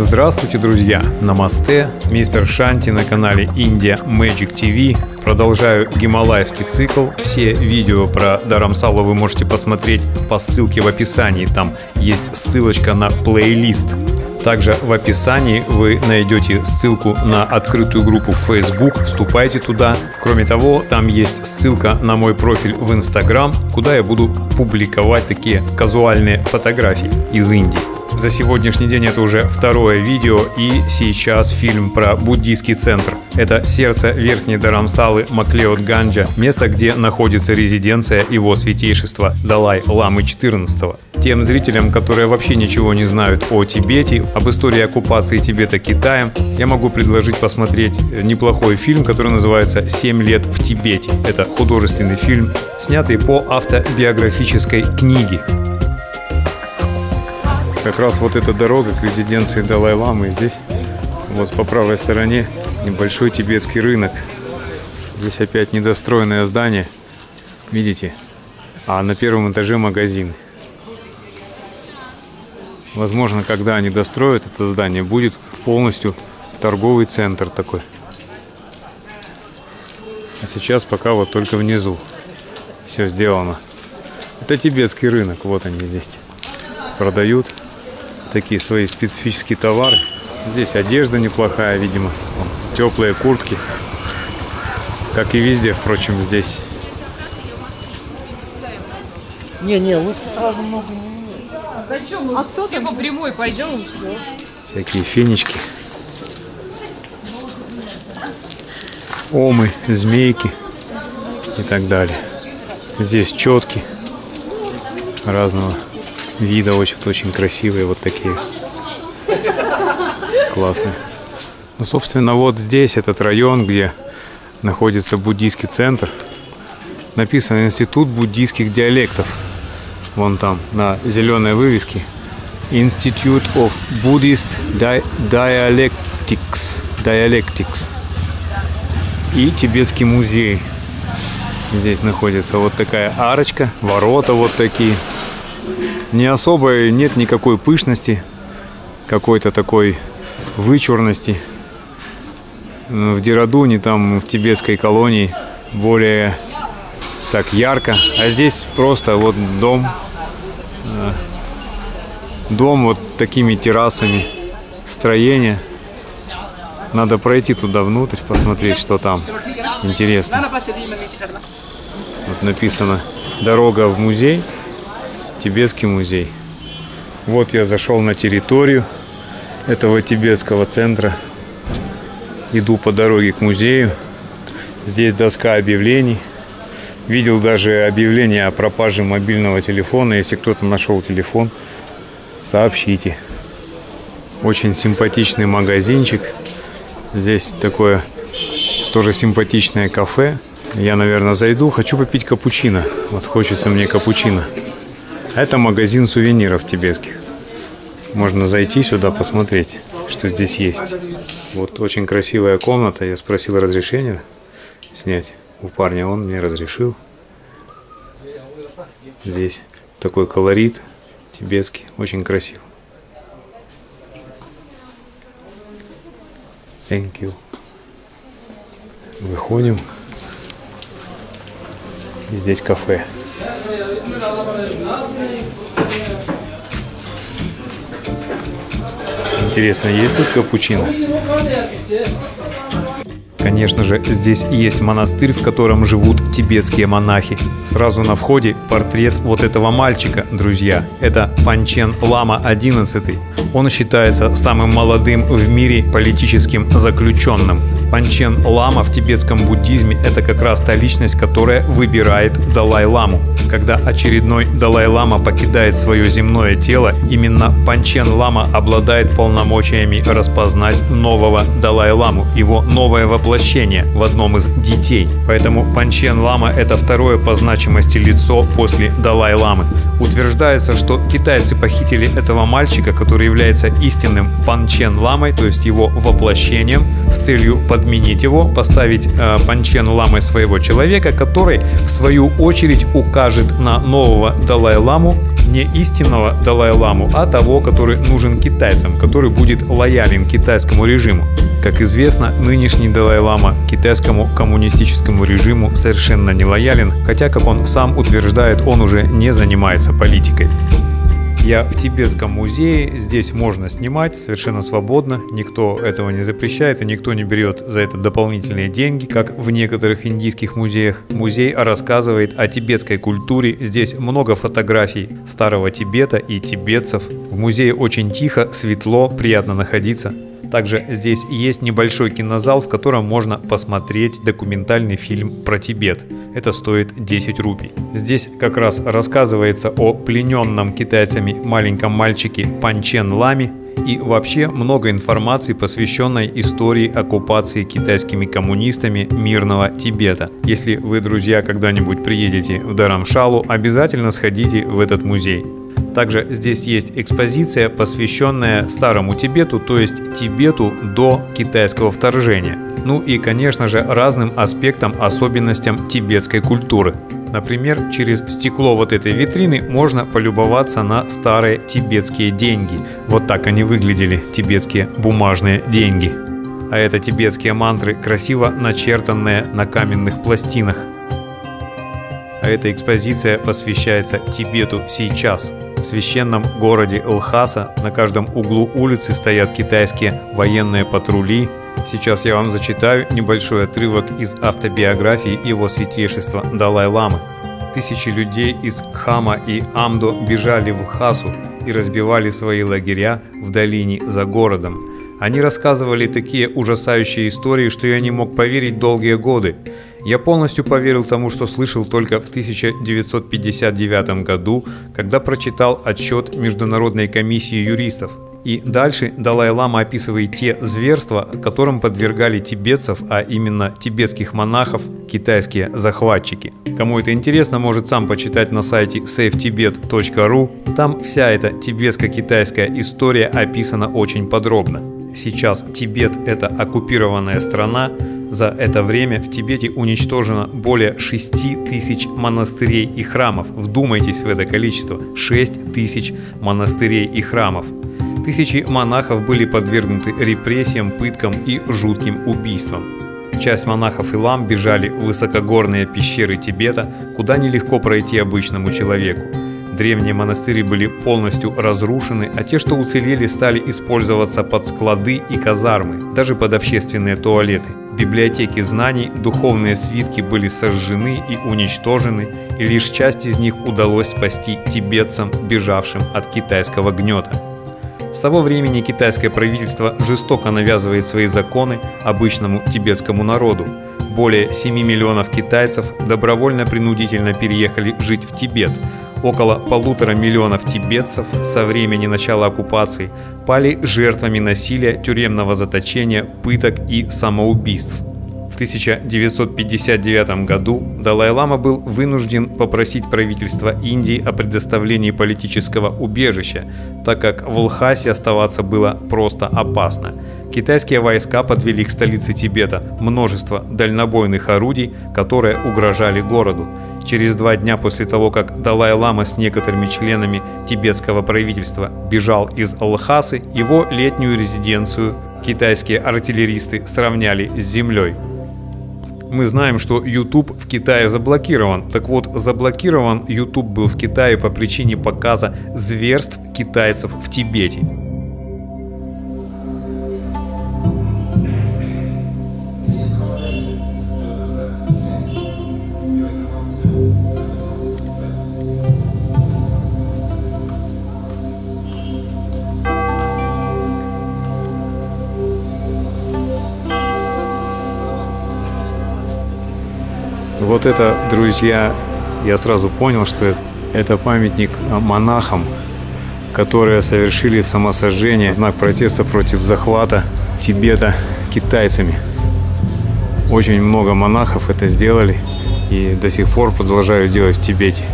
Здравствуйте, друзья! Намасте! Мистер Шанти на канале Индия Мэджик ТВ. Продолжаю гималайский цикл. Все видео про Дхарамсалу вы можете посмотреть по ссылке в описании. Там есть ссылочка на плейлист. Также в описании вы найдете ссылку на открытую группу в Facebook, вступайте туда. Кроме того, там есть ссылка на мой профиль в Instagram, куда я буду публиковать такие казуальные фотографии из Индии. За сегодняшний день это уже второе видео, и сейчас фильм про буддийский центр. Это сердце верхней Дхарамсалы Маклеод-Ганджа, место, где находится резиденция его святейшества Далай Ламы XIV. Тем зрителям, которые вообще ничего не знают о Тибете, об истории оккупации Тибета Китаем, я могу предложить посмотреть неплохой фильм, который называется «Семь лет в Тибете». Это художественный фильм, снятый по автобиографической книге. Как раз вот эта дорога к резиденции Далай-Ламы. Здесь вот по правой стороне небольшой тибетский рынок. Здесь опять недостроенное здание, видите? А на первом этаже магазины. Возможно, когда они достроят это здание, будет полностью торговый центр такой. А сейчас пока вот только внизу все сделано. Это тибетский рынок, вот они здесь продают такие свои специфические товары. Здесь одежда неплохая, видимо. Теплые куртки. Как и везде, впрочем, здесь. Не, лучше сразу много не. А кто все по прямой пойдем и все. Всякие фенечки. Омы, змейки и так далее. Здесь четки разного вида, очень красивые, вот такие классные. Ну, собственно, вот здесь этот район, где находится буддийский центр, написано Институт буддийских диалектов. Вон там на зеленой вывеске Institute of Buddhist Dialectics и тибетский музей. Здесь находится вот такая арочка, ворота вот такие. Не особо, нет никакой пышности, какой-то такой вычурности. В Дерадуне, там в тибетской колонии, более так ярко. А здесь просто вот дом. Дом вот такими террасами, строение. Надо пройти туда внутрь, посмотреть, что там. Интересно. Вот написано «Дорога в музей». Тибетский музей. Вот я зашел на территорию этого тибетского центра. Иду по дороге к музею. Здесь доска объявлений. Видел даже объявление о пропаже мобильного телефона. Если кто-то нашел телефон, сообщите. Очень симпатичный магазинчик. Здесь такое тоже симпатичное кафе. Я, наверное, зайду. Хочу попить капучино. Вот хочется мне капучино. Это магазин сувениров тибетских. Можно зайти сюда, посмотреть, что здесь есть. Вот очень красивая комната. Я спросил разрешения снять у парня. Он мне разрешил. Здесь такой колорит тибетский. Очень красиво. Thank you. Выходим. И здесь кафе. Интересно, есть тут капучино? Конечно же, здесь есть монастырь, в котором живут тибетские монахи. Сразу на входе портрет вот этого мальчика, друзья. Это Панчен Лама XI. Он считается самым молодым в мире политическим заключенным. Панчен Лама в тибетском буддизме – это как раз та личность, которая выбирает Далай-ламу. Когда очередной Далай-лама покидает свое земное тело, именно Панчен Лама обладает полномочиями распознать нового Далай-ламу, его новое воплощение в одном из детей. Поэтому Панчен Лама – это второе по значимости лицо после Далай-ламы. Утверждается, что китайцы похитили этого мальчика, который является истинным Панчен Ламой, то есть его воплощением, с целью подменить его, поставить Панчен Ламой своего человека, который в свою очередь укажет на нового Далай-ламу, не истинного Далай-ламу, а того, который нужен китайцам, который будет лоялен китайскому режиму. Как известно, нынешний Далай-лама китайскому коммунистическому режиму совершенно не лоялен, хотя, как он сам утверждает, он уже не занимается политикой. Я в Тибетском музее, здесь можно снимать совершенно свободно, никто этого не запрещает и никто не берет за это дополнительные деньги, как в некоторых индийских музеях. Музей рассказывает о тибетской культуре, здесь много фотографий старого Тибета и тибетцев. В музее очень тихо, светло, приятно находиться. Также здесь есть небольшой кинозал, в котором можно посмотреть документальный фильм про Тибет. Это стоит 10 рупий. Здесь как раз рассказывается о плененном китайцами маленьком мальчике Панчен Ламе и вообще много информации, посвященной истории оккупации китайскими коммунистами мирного Тибета. Если вы, друзья, когда-нибудь приедете в Dharamsala, обязательно сходите в этот музей. Также здесь есть экспозиция, посвященная Старому Тибету, то есть Тибету до китайского вторжения. Ну и, конечно же, разным аспектам, особенностям тибетской культуры. Например, через стекло вот этой витрины можно полюбоваться на старые тибетские деньги. Вот так они выглядели, тибетские бумажные деньги. А это тибетские мантры, красиво начертанные на каменных пластинах. А эта экспозиция посвящается Тибету сейчас. В священном городе Лхаса на каждом углу улицы стоят китайские военные патрули. Сейчас я вам зачитаю небольшой отрывок из автобиографии его святейшества Далай-ламы. Тысячи людей из Кхама и Амдо бежали в Лхасу и разбивали свои лагеря в долине за городом. Они рассказывали такие ужасающие истории, что я не мог поверить долгие годы. Я полностью поверил тому, что слышал только в 1959 году, когда прочитал отчет Международной комиссии юристов. И дальше Далай-лама описывает те зверства, которым подвергали тибетцев, а именно тибетских монахов, китайские захватчики. Кому это интересно, может сам почитать на сайте savetibet.ru. Там вся эта тибетско-китайская история описана очень подробно. Сейчас Тибет – это оккупированная страна. За это время в Тибете уничтожено более 6000 монастырей и храмов. Вдумайтесь в это количество – 6000 монастырей и храмов. Тысячи монахов были подвергнуты репрессиям, пыткам и жутким убийствам. Часть монахов и лам бежали в высокогорные пещеры Тибета, куда нелегко пройти обычному человеку. Древние монастыри были полностью разрушены, а те, что уцелели, стали использоваться под склады и казармы, даже под общественные туалеты. Библиотеки знаний, духовные свитки были сожжены и уничтожены, и лишь часть из них удалось спасти тибетцам, бежавшим от китайского гнета. С того времени китайское правительство жестоко навязывает свои законы обычному тибетскому народу. Более 7 миллионов китайцев добровольно-принудительно переехали жить в Тибет. Около 1,5 миллиона тибетцев со времени начала оккупации пали жертвами насилия, тюремного заточения, пыток и самоубийств. В 1959 году Далай-лама был вынужден попросить правительство Индии о предоставлении политического убежища, так как в Лхасе оставаться было просто опасно. Китайские войска подвели к столице Тибета множество дальнобойных орудий, которые угрожали городу. Через 2 дня после того, как Далай-лама с некоторыми членами тибетского правительства бежал из Лхасы, его летнюю резиденцию китайские артиллеристы сравняли с землей. Мы знаем, что YouTube в Китае заблокирован. Так вот, заблокирован YouTube был в Китае по причине показа зверств китайцев в Тибете. Вот это, друзья, я сразу понял, что это памятник монахам, которые совершили самосожжение в знак протеста против захвата Тибета китайцами. Очень много монахов это сделали и до сих пор продолжают делать в Тибете.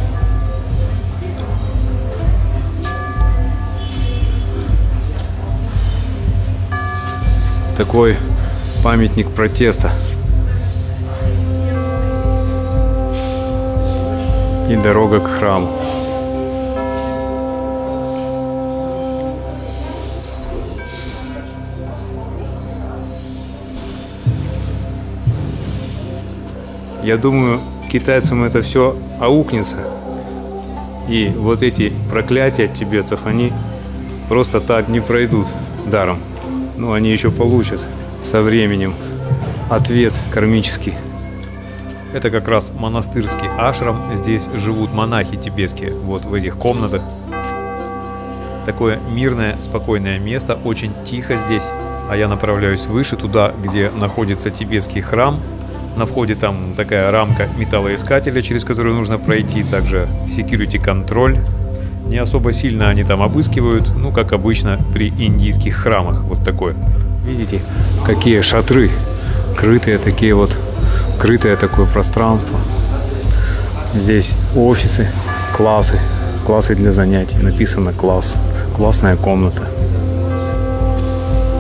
Такой памятник протеста. И дорога к храму. Я думаю, китайцам это все аукнется. И вот эти проклятия от тибетцев, они просто так не пройдут даром. Но они еще получат со временем ответ кармический. Это как раз монастырский ашрам. Здесь живут монахи тибетские, вот в этих комнатах. Такое мирное, спокойное место, очень тихо здесь. А я направляюсь выше, туда, где находится тибетский храм. На входе там такая рамка металлоискателя, через которую нужно пройти, также security контроль. Не особо сильно они там обыскивают, ну, как обычно при индийских храмах, вот такое. Видите, какие шатры, крытые такие вот, крытое такое пространство. Здесь офисы, классы, классы для занятий, написано класс, классная комната.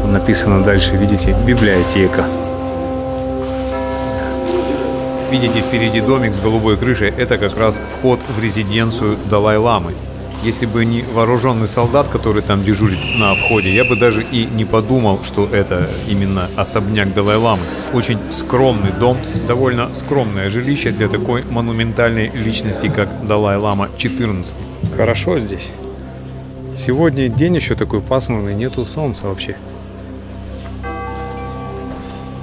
Написано дальше, видите, библиотека. Видите, впереди домик с голубой крышей. Это как раз вход в резиденцию Далай-ламы. Если бы не вооруженный солдат, который там дежурит на входе, я бы даже и не подумал, что это именно особняк Далай-ламы. Очень скромный дом, довольно скромное жилище для такой монументальной личности, как Далай-лама XIV. Хорошо здесь. Сегодня день еще такой пасмурный, нету солнца вообще.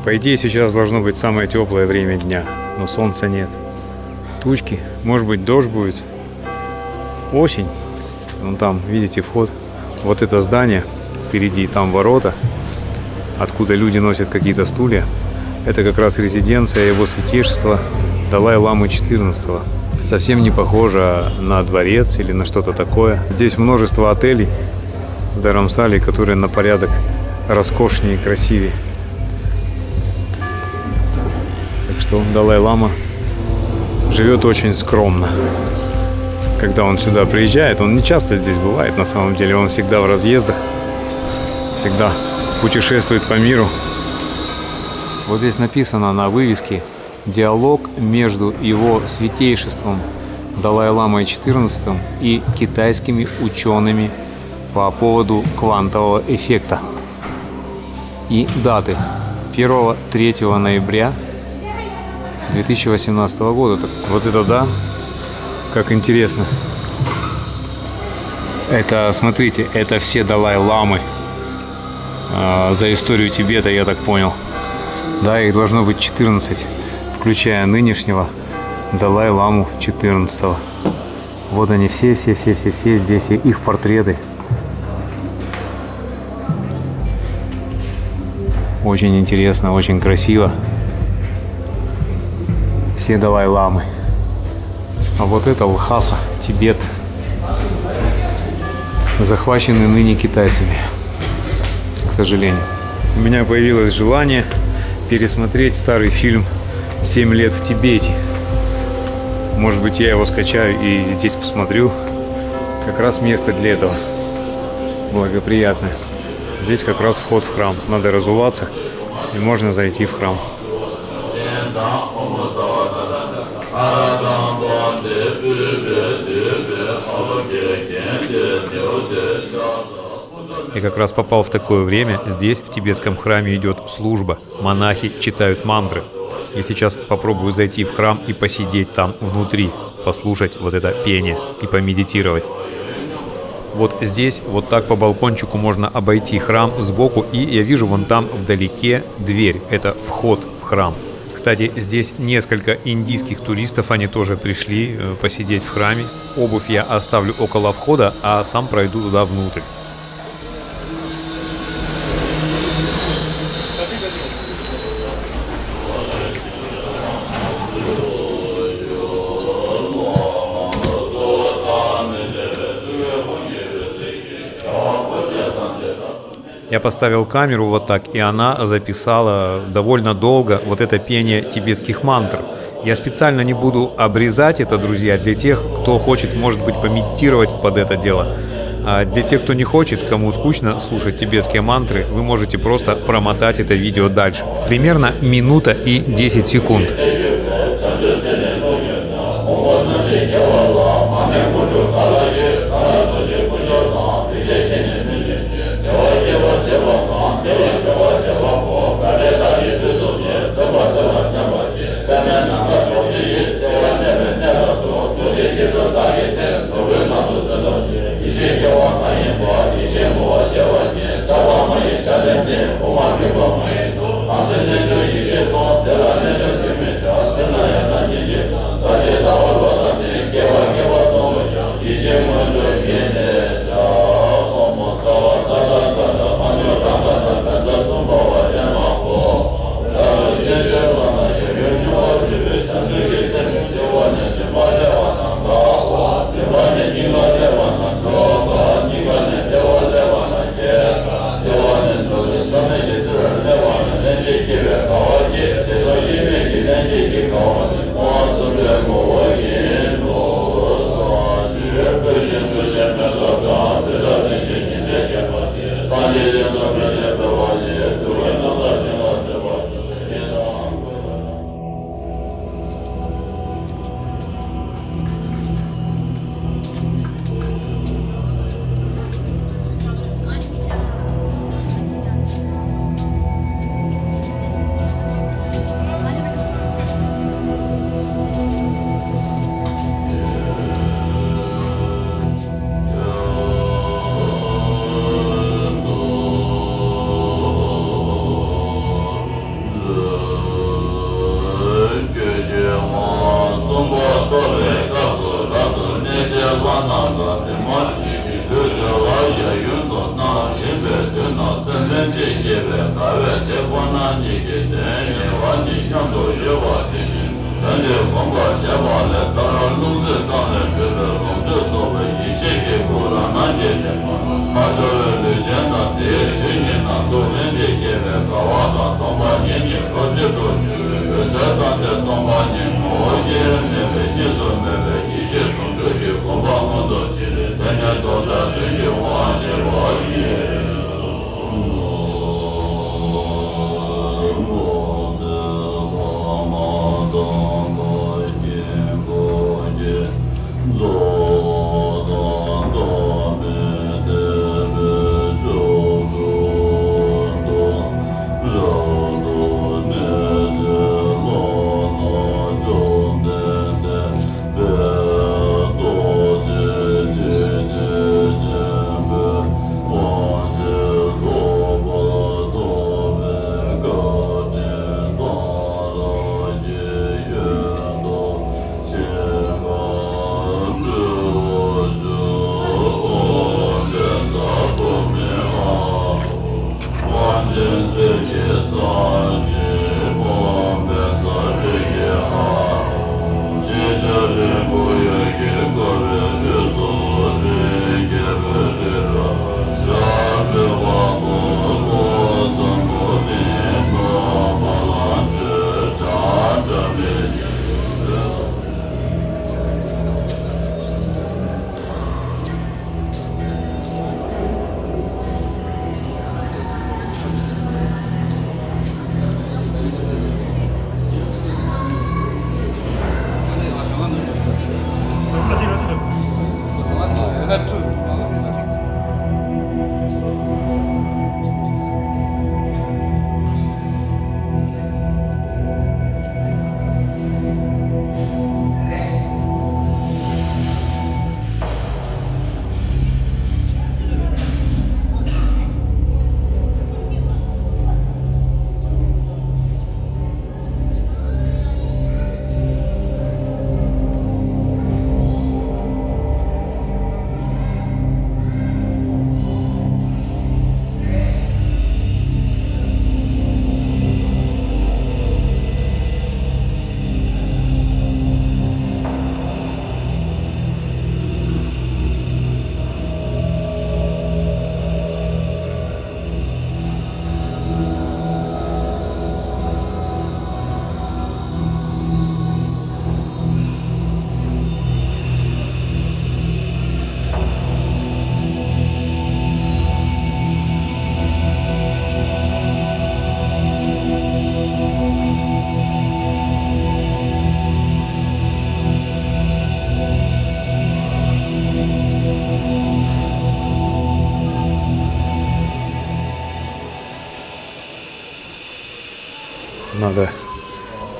По идее, сейчас должно быть самое теплое время дня, но солнца нет. Тучки, может быть, дождь будет. Осень. Вон там, видите, вход. Вот это здание, впереди там ворота, откуда люди носят какие-то стулья. Это как раз резиденция его святейшества Далай-ламы XIV. Совсем не похоже на дворец или на что-то такое. Здесь множество отелей в Dharamsala, которые на порядок роскошнее и красивее. Далай-лама живет очень скромно. Когда он сюда приезжает, он не часто здесь бывает, на самом деле, он всегда в разъездах, всегда путешествует по миру. Вот здесь написано на вывеске: диалог между его святейшеством Далай-ламой XIV и китайскими учеными по поводу квантового эффекта. И даты 1-3 ноября 2018 года. Так, вот это да, как интересно. Это, смотрите, это все Далай-ламы за историю Тибета, я так понял. Да, их должно быть 14, включая нынешнего Далай-ламу 14. Вот они все здесь, и их портреты. Очень интересно, очень красиво. Все Далай-ламы. А вот это Лхаса, Тибет, захваченный ныне китайцами, к сожалению. У меня появилось желание пересмотреть старый фильм «Семь лет в Тибете». Может быть, я его скачаю и здесь посмотрю. Как раз место для этого благоприятное. Здесь как раз вход в храм. Надо разуваться, и можно зайти в храм. Я как раз попал в такое время. Здесь, в тибетском храме, идет служба. Монахи читают мантры. Я сейчас попробую зайти в храм и посидеть там внутри, послушать вот это пение и помедитировать. Вот здесь, вот так по балкончику можно обойти храм сбоку, и я вижу вон там вдалеке дверь. Это вход в храм. Кстати, здесь несколько индийских туристов, они тоже пришли посидеть в храме. Обувь я оставлю около входа, а сам пройду туда внутрь. Я поставил камеру вот так, и она записала довольно долго вот это пение тибетских мантр. Я специально не буду обрезать это, друзья, для тех, кто хочет, может быть, помедитировать под это дело. А для тех, кто не хочет, кому скучно слушать тибетские мантры, вы можете просто промотать это видео дальше. Примерно минута и 10 секунд. Come on, come on, come on.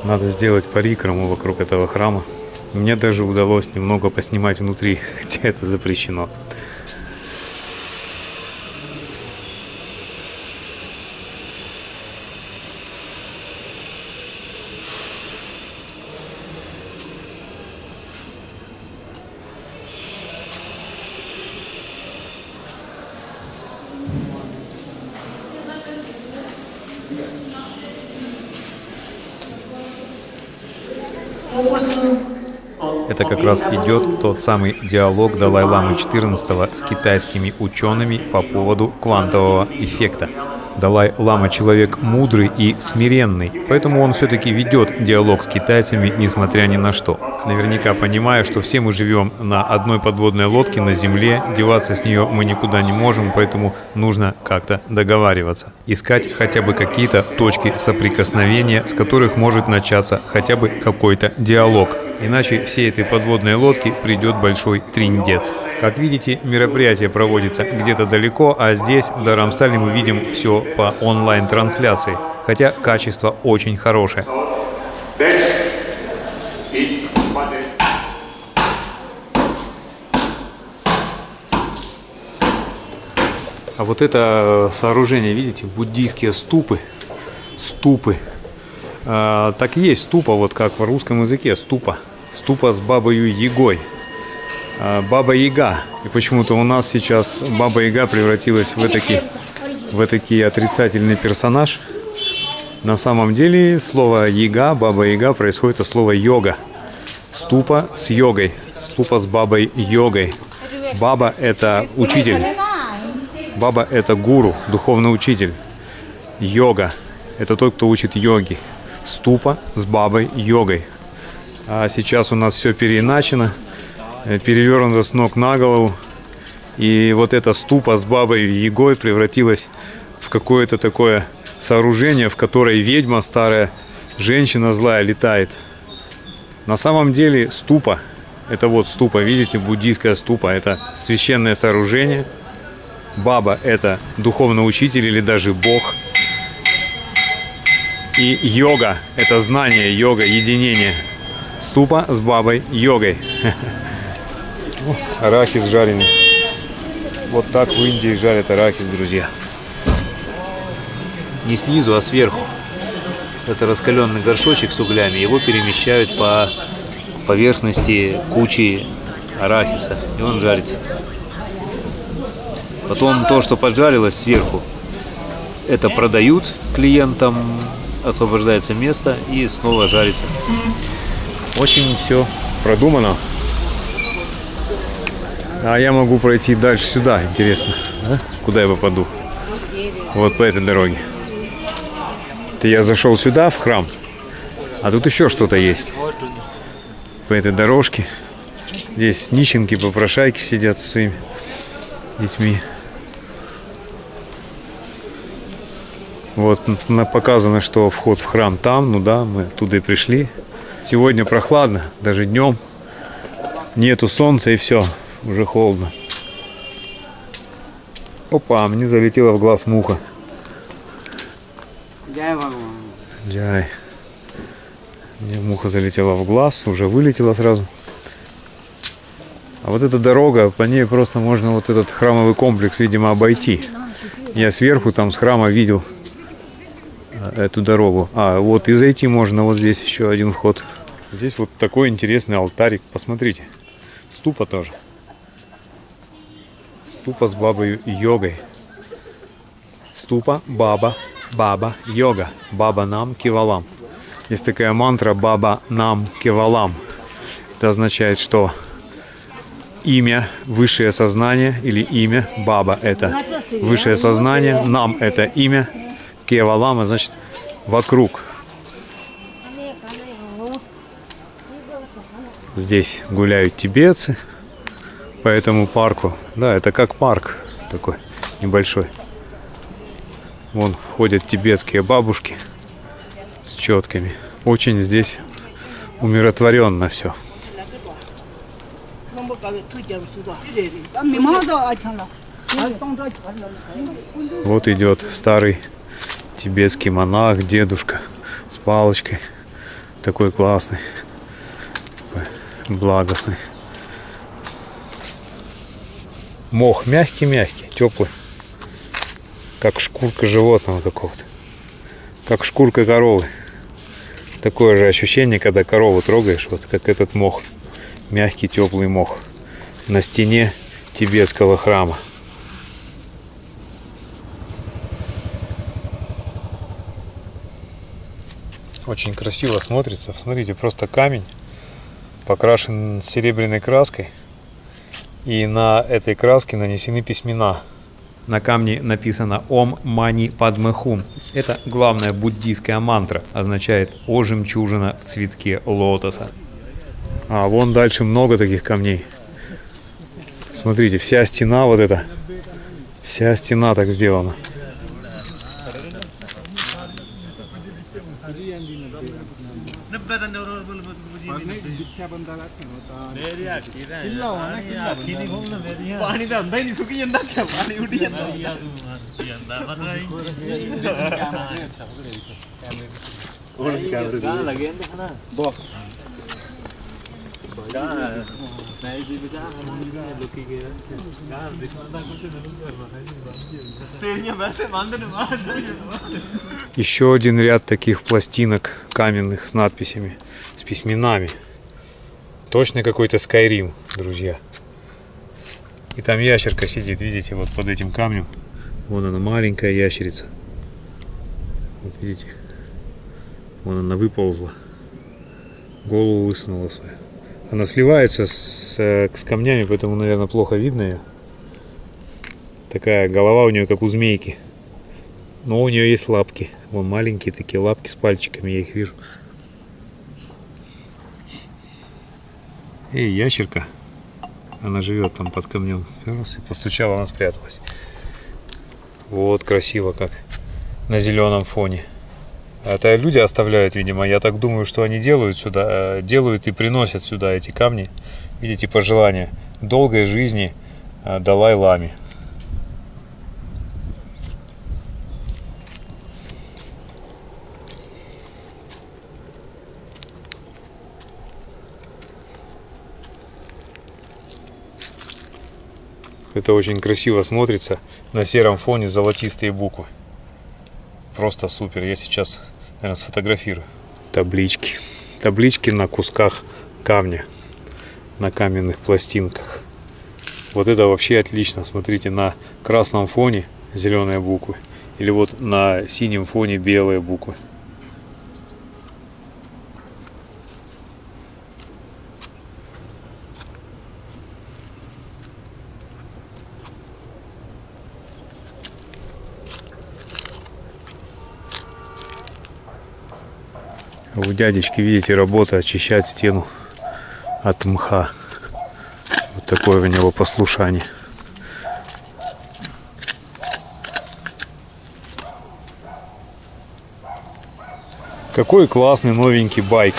Надо сделать парикраму вокруг этого храма. Мне даже удалось немного поснимать внутри, хотя это запрещено. Это как раз идет тот самый диалог Далай-ламы XIV с китайскими учеными по поводу квантового эффекта. Далай-лама человек мудрый и смиренный, поэтому он все-таки ведет диалог с китайцами, несмотря ни на что. Наверняка понимая, что все мы живем на одной подводной лодке на земле, деваться с нее мы никуда не можем, поэтому нужно как-то договариваться. Искать хотя бы какие-то точки соприкосновения, с которых может начаться хотя бы какой-то диалог. Иначе всей этой подводной лодке придет большой триндец. Как видите, мероприятие проводится где-то далеко, а здесь, в Дхарамсале, мы видим все по онлайн-трансляции. Хотя качество очень хорошее. А вот это сооружение, видите, буддийские ступы. Ступы. Так и есть ступа, вот как в русском языке, ступа. Ступа с бабою Ягой. Баба-Яга. И почему-то у нас сейчас Баба-Яга превратилась в этакий отрицательный персонаж. На самом деле слово яга, баба-яга происходит от слова йога. Ступа с йогой, ступа с бабой-йогой. Баба – это учитель, баба – это гуру, духовный учитель. Йога – это тот, кто учит йоги. Ступа с бабой-йогой. А сейчас у нас все переиначено, перевернуто с ног на голову. И вот эта ступа с бабой-ягой превратилась в какое-то такое сооружение, в которое ведьма старая, женщина злая летает. На самом деле ступа, это вот ступа, видите, буддийская ступа, это священное сооружение. Баба – это духовный учитель или даже бог. И йога – это знание, йога, единение. Ступа с бабой-йогой. Арахис жареный. Вот так в Индии жарят арахис, друзья. Не снизу, а сверху. Это раскаленный горшочек с углями. Его перемещают по поверхности кучи арахиса. И он жарится. Потом то, что поджарилось сверху, это продают клиентам. Освобождается место и снова жарится. Очень все продумано. А я могу пройти дальше сюда. Интересно, да? Куда я попаду? Вот по этой дороге. Я зашел сюда, в храм, а тут еще что-то есть. По этой дорожке. Здесь нищенки, попрошайки сидят со своими детьми. Вот показано, что вход в храм там. Ну да, мы оттуда и пришли. Сегодня прохладно, даже днем. Нету солнца и все, уже холодно. Опа, мне залетела в глаз муха. Джай. Мне муха залетела в глаз, уже вылетела сразу. А вот эта дорога, по ней просто можно вот этот храмовый комплекс, видимо, обойти. Я сверху там с храма видел эту дорогу. А вот и зайти можно, вот здесь еще один вход. Здесь вот такой интересный алтарик, посмотрите. Ступа тоже. Ступа с бабой-йогой. Ступа, баба. Баба йога, баба нам кивалам. Есть такая мантра баба нам кивалам. Это означает, что имя, высшее сознание или имя баба это высшее сознание, нам это имя, кивалам значит вокруг. Здесь гуляют тибетцы по этому парку. Да, это как парк такой небольшой. Вон ходят тибетские бабушки с четками. Очень здесь умиротворенно все. Вот идет старый тибетский монах, дедушка с палочкой. Такой классный, благостный. Мох мягкий-мягкий, теплый. Как шкурка животного такого-то. Как шкурка коровы. Такое же ощущение, когда корову трогаешь, вот как этот мох. Мягкий, теплый мох. На стене тибетского храма. Очень красиво смотрится. Смотрите, просто камень покрашен серебряной краской. И на этой краске нанесены письмена. На камне написано «Ом Мани Падмехум». Это главная буддийская мантра, означает «О жемчужина в цветке лотоса». А вон дальше много таких камней. Смотрите, вся стена вот эта, вся стена так сделана. Еще один ряд таких пластинок каменных с надписями, с письменами. Точно какой-то Skyrim, друзья. И там ящерка сидит, видите, вот под этим камнем. Вон она, маленькая ящерица. Вот видите, Вон она выползла. Голову высунула свою. Она сливается с камнями, поэтому, наверное, плохо видно ее. Такая голова у нее, как у змейки. Но у нее есть лапки. Вон маленькие такие лапки с пальчиками, я их вижу. Эй, ящерка. Она живет там под камнем. Раз и постучала, она спряталась. Вот красиво как. На зеленом фоне. Это люди оставляют, видимо. Я так думаю, что они делают сюда, делают и приносят сюда эти камни. Видите, пожелания долгой жизни Далай Ламе. Это очень красиво смотрится на сером фоне, золотистые буквы. Просто супер. Я сейчас, наверное, сфотографирую. Таблички. Таблички на кусках камня. На каменных пластинках. Вот это вообще отлично. Смотрите, на красном фоне зеленые буквы. Или вот на синем фоне белые буквы. У дядечки, видите, работа очищать стену от мха. Вот такое у него послушание. Какой классный новенький байк.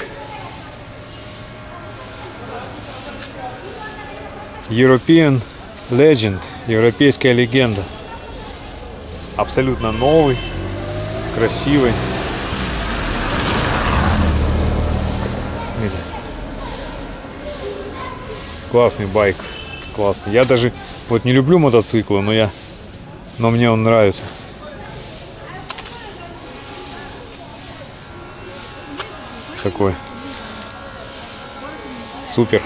European Legend. Европейская легенда. Абсолютно новый, красивый. Классный байк, классный. Я даже вот не люблю мотоциклы, но мне он нравится. Такой. Супер.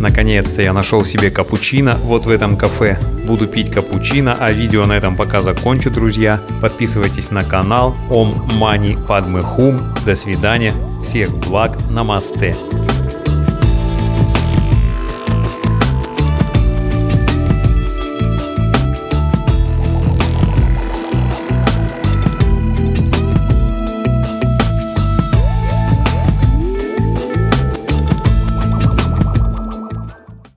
Наконец-то я нашел себе капучино вот в этом кафе. Буду пить капучино, а видео на этом пока закончу, друзья. Подписывайтесь на канал. Ом Мани Падмехум. До свидания. Всех благ. Намасте.